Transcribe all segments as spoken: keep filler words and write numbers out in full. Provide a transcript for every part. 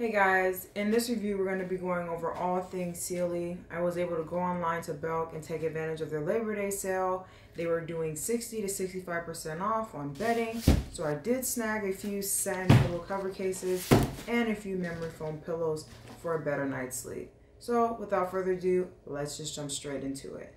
Hey guys, in this review we're going to be going over all things Sealy. I was able to go online to Belk and take advantage of their Labor Day sale. They were doing sixty to sixty-five percent off on bedding, so I did snag a few satin pillow cover cases and a few memory foam pillows for a better night's sleep. So without further ado, let's just jump straight into it.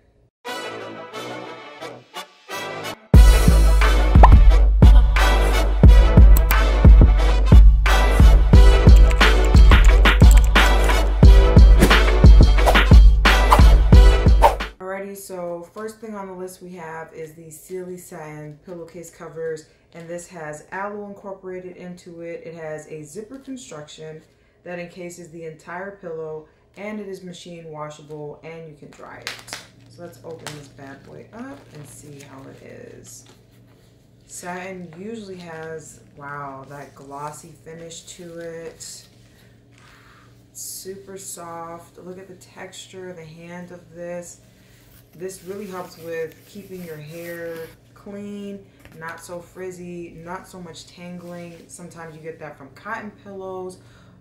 So first thing on the list we have is the Sealy satin pillowcase covers, and this has aloe incorporated into it. It has a zipper construction that encases the entire pillow, and it is machine washable and you can dry it. So let's open this bad boy up and see how it is. Satin usually has, wow, that glossy finish to it. Super soft. Look at the texture, the hand of this. This really helps with keeping your hair clean, not so frizzy, not so much tangling. Sometimes you get that from cotton pillows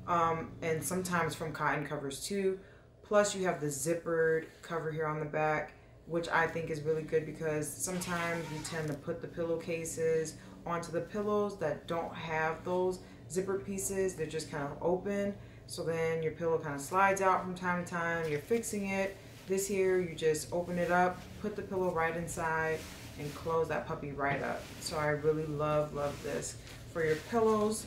um, and sometimes from cotton covers too. Plus you have the zippered cover here on the back, which I think is really good because sometimes you tend to put the pillowcases onto the pillows that don't have those zippered pieces. They're just kind of open. So then your pillow kind of slides out from time to time. You're fixing it. This here, you just open it up, put the pillow right inside, and close that puppy right up. So I really love, love this. For your pillows,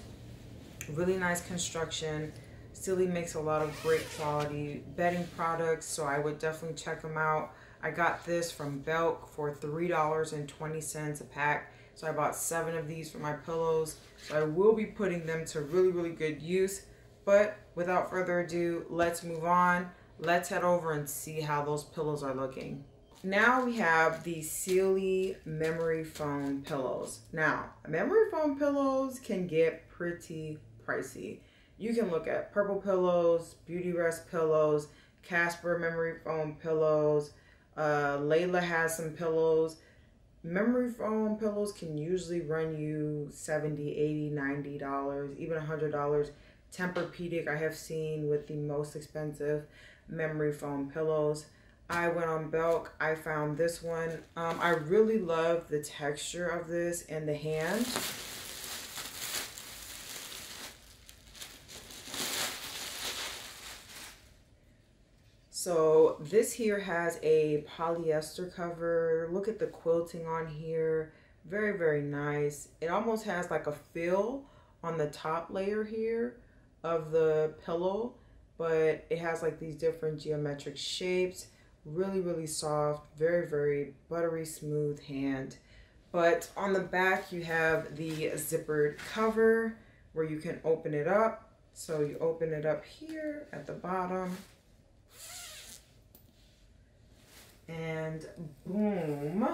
really nice construction. Sealy makes a lot of great quality bedding products, so I would definitely check them out. I got this from Belk for three dollars and twenty cents a pack. So I bought seven of these for my pillows. So I will be putting them to really, really good use. But without further ado, let's move on. Let's head over and see how those pillows are looking. Now we have the Sealy memory foam pillows. Now, memory foam pillows can get pretty pricey. You can look at Purple pillows, Beauty Rest pillows, Casper memory foam pillows. Uh, Layla has some pillows. Memory foam pillows can usually run you seventy, eighty, ninety dollars, even one hundred dollars. Tempur-Pedic I have seen with the most expensive memory foam pillows. I went on Belk, I found this one. Um, I really love the texture of this and the hand. So this here has a polyester cover. Look at the quilting on here. Very, very nice. It almost has like a fill on the top layer here of the pillow, but it has like these different geometric shapes. Really, really soft, very, very buttery smooth hand. But on the back you have the zippered cover where you can open it up. So you open it up here at the bottom and boom,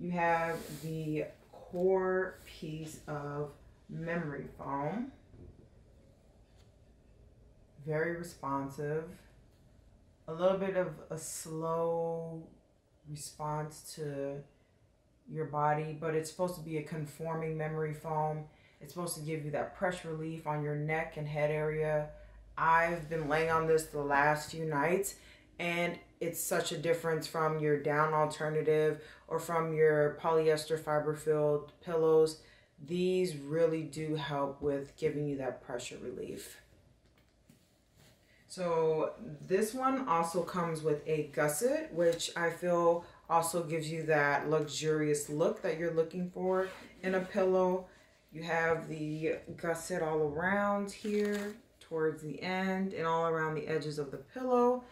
you have the core piece of memory foam. Very responsive. A little bit of a slow response to your body, but it's supposed to be a conforming memory foam. It's supposed to give you that pressure relief on your neck and head area. I've been laying on this the last few nights, and it's such a difference from your down alternative or from your polyester fiber-filled pillows. These really do help with giving you that pressure relief. So this one also comes with a gusset, which I feel also gives you that luxurious look that you're looking for in a pillow. You have the gusset all around here towards the end and all around the edges of the pillow.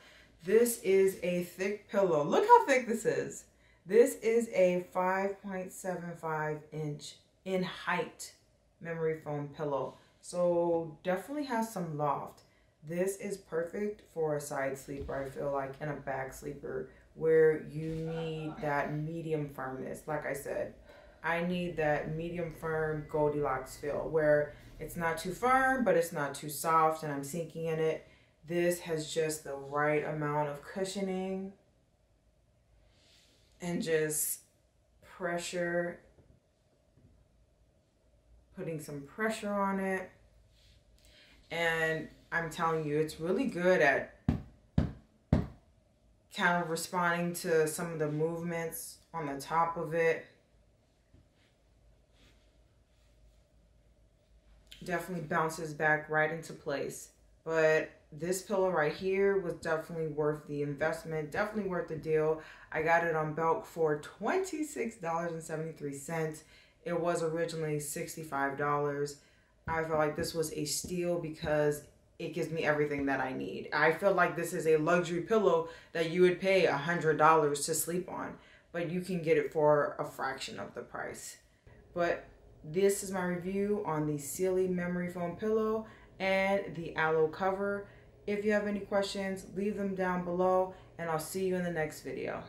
This is a thick pillow. Look how thick this is. This is a five point seven five inch in height memory foam pillow. So definitely has some loft. This is perfect for a side sleeper, I feel like, and a back sleeper where you need that medium firmness. Like I said, I need that medium firm Goldilocks feel where it's not too firm, but it's not too soft and I'm sinking in it. This has just the right amount of cushioning and just pressure, putting some pressure on it. And I'm telling you, it's really good at kind of responding to some of the movements on the top of it. Definitely bounces back right into place. But this pillow right here was definitely worth the investment, definitely worth the deal. I got it on Belk for twenty-six dollars and seventy-three cents. It was originally sixty-five dollars. I feel like this was a steal because it gives me everything that I need. I feel like this is a luxury pillow that you would pay one hundred dollars to sleep on, but you can get it for a fraction of the price. But this is my review on the Sealy memory foam pillow and the aloe cover. If you have any questions, leave them down below, and I'll see you in the next video.